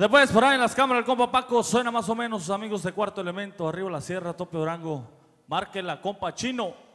Después por ahí en las cámaras el compa Paco, suena más o menos sus amigos de Cuarto Elemento, arriba la sierra, tope Durango, márquela compa Chino.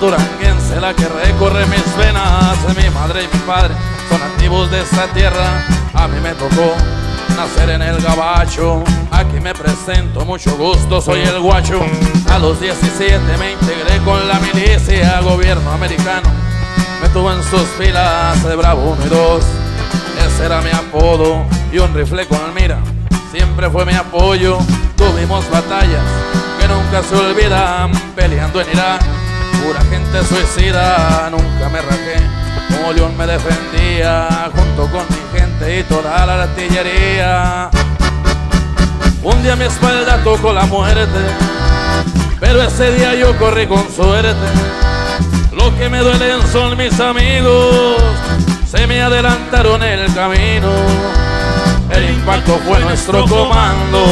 Duranguense, la que recorre mis venas. Mi madre y mi padre son nativos de esta tierra. A mí me tocó nacer en el gabacho. Aquí me presento, mucho gusto, soy el guacho. A los 17 me integré con la milicia. Gobierno americano me tuvo en sus filas de Bravo 1 y 2. Ese era mi apodo y un rifle con mira siempre fue mi apoyo. Tuvimos batallas que nunca se olvidan, peleando en Irak. Pura gente suicida, nunca me rajé, como león me defendía, junto con mi gente y toda la artillería. Un día a mi espalda tocó la muerte, pero ese día yo corrí con suerte. Lo que me duelen son mis amigos, se me adelantaron el camino. El impacto fue nuestro comando,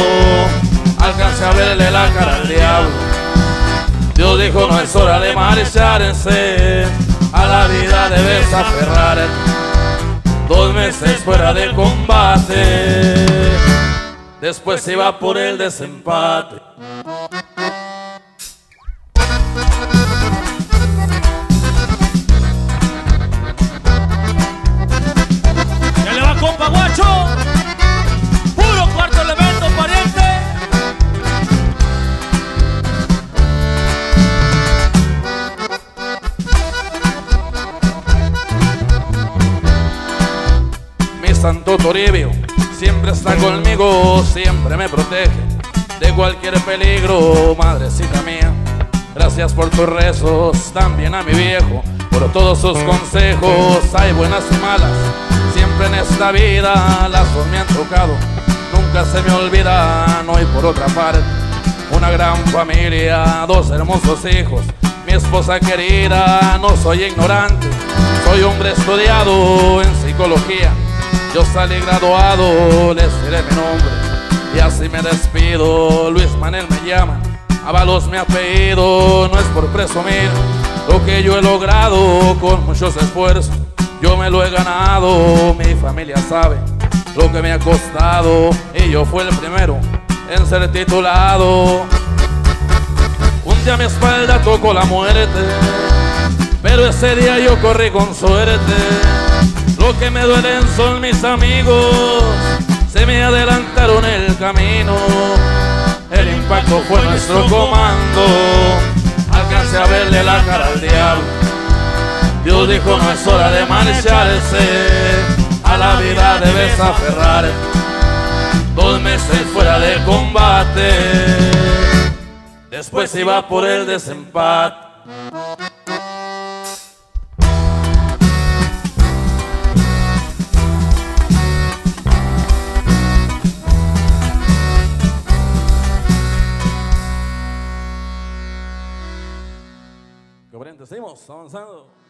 alcancé a verle la cara al diablo. Dios dijo, no es hora de marcharse, a la vida debes aferrarte. 2 meses fuera de combate, después iba por el desempate. ¡Ya le va, compa guacho! ¡Puro Cuarto Elemento, pariente! Santo Toribio siempre está conmigo, siempre me protege de cualquier peligro. Madrecita mía, gracias por tus rezos, también a mi viejo por todos sus consejos. Hay buenas y malas, siempre en esta vida las dos me han tocado, nunca se me olvidan. Hoy por otra parte, una gran familia, 2 hermosos hijos, mi esposa querida. No soy ignorante, soy hombre estudiado en psicología. Yo salí graduado, les diré mi nombre y así me despido. Luis Manuel me llama, Avalos mi apellido. No es por presumir lo que yo he logrado, con muchos esfuerzos yo me lo he ganado. Mi familia sabe lo que me ha costado y yo fui el primero en ser titulado. Un día a mi espalda tocó la muerte, pero ese día yo corrí con suerte. Lo que me duelen son mis amigos, se me adelantaron el camino. El impacto fue nuestro comando, alcancé a verle la cara al diablo. Dios dijo, no es hora de marcharse, a la vida debes aferrar. 2 meses fuera de combate, después iba por el desempate. Seguimos avanzando.